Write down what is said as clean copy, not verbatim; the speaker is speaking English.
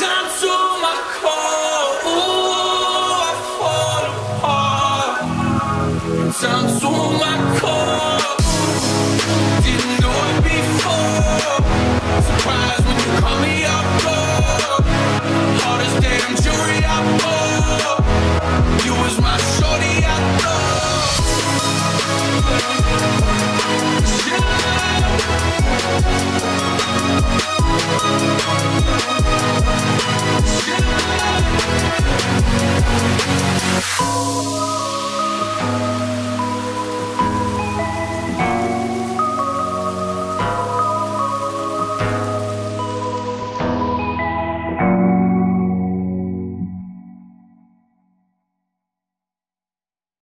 down to my core. Ooh, I fall apart. Down to my